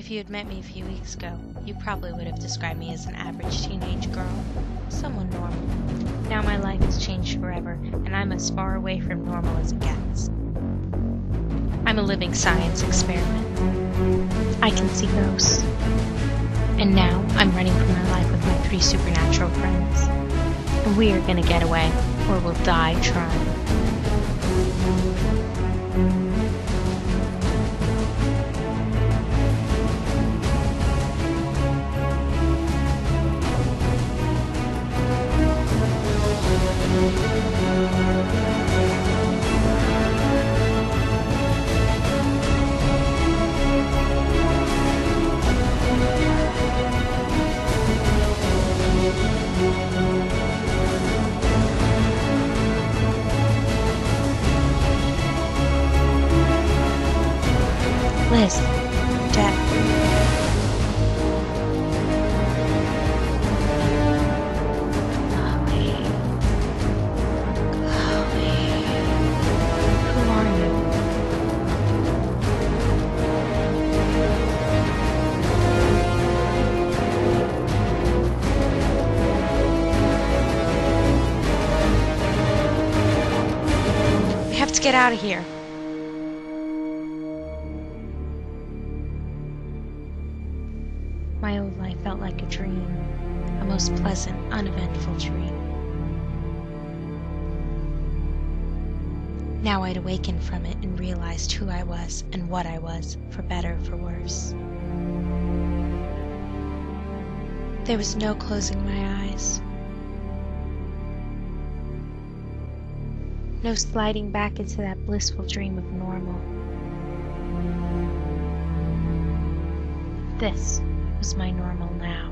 If you had met me a few weeks ago, you probably would have described me as an average teenage girl, someone normal. Now my life has changed forever, and I'm as far away from normal as it gets. I'm a living science experiment. I can see ghosts. And now I'm running for my life with my 3 supernatural friends. And we are gonna get away, or we'll die trying. Liz, Deb. Chloe. Who are you? We have to get out of here. My old life felt like a dream, a most pleasant, uneventful dream. Now I'd awakened from it and realized who I was and what I was, for better or for worse. There was no closing my eyes, no sliding back into that blissful dream of normal. This was my normal now.